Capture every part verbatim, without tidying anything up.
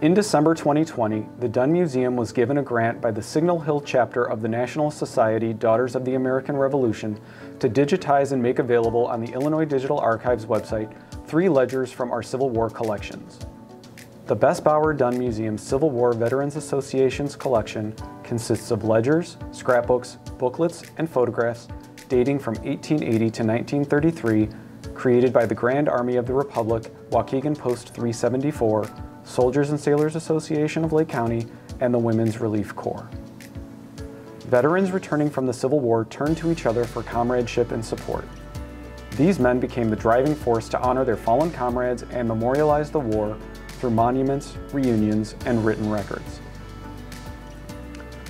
In December twenty twenty, the Dunn Museum was given a grant by the Signal Hill Chapter of the National Society Daughters of the American Revolution to digitize and make available on the Illinois Digital Archives website three ledgers from our Civil War collections. The Best Bauer Dunn Museum Civil War Veterans Association's collection consists of ledgers, scrapbooks, booklets, and photographs dating from eighteen eighty to nineteen thirty-three, created by the Grand Army of the Republic, Waukegan Post three seventy-four, Soldiers and Sailors Association of Lake County, and the Women's Relief Corps. Veterans returning from the Civil War turned to each other for comradeship and support. These men became the driving force to honor their fallen comrades and memorialize the war through monuments, reunions, and written records.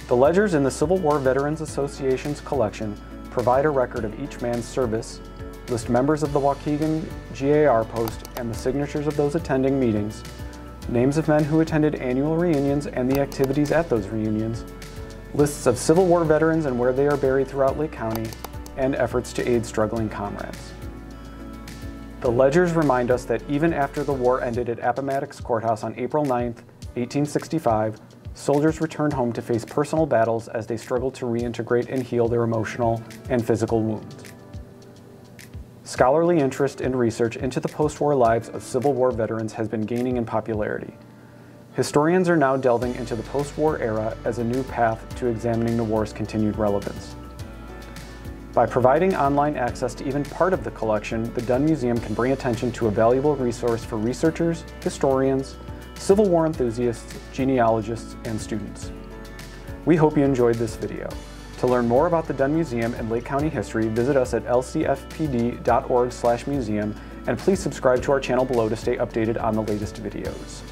The ledgers in the Civil War Veterans Association's collection provide a record of each man's service, list members of the Waukegan G A R post and the signatures of those attending meetings, names of men who attended annual reunions and the activities at those reunions, lists of Civil War veterans and where they are buried throughout Lake County, and efforts to aid struggling comrades. The ledgers remind us that even after the war ended at Appomattox Courthouse on April ninth, eighteen sixty-five, soldiers returned home to face personal battles as they struggled to reintegrate and heal their emotional and physical wounds. Scholarly interest and research into the post-war lives of Civil War veterans has been gaining in popularity. Historians are now delving into the post-war era as a new path to examining the war's continued relevance. By providing online access to even part of the collection, the Dunn Museum can bring attention to a valuable resource for researchers, historians, Civil War enthusiasts, genealogists, and students. We hope you enjoyed this video. To learn more about the Dunn Museum and Lake County history, visit us at l c f p d dot org slash museum, and please subscribe to our channel below to stay updated on the latest videos.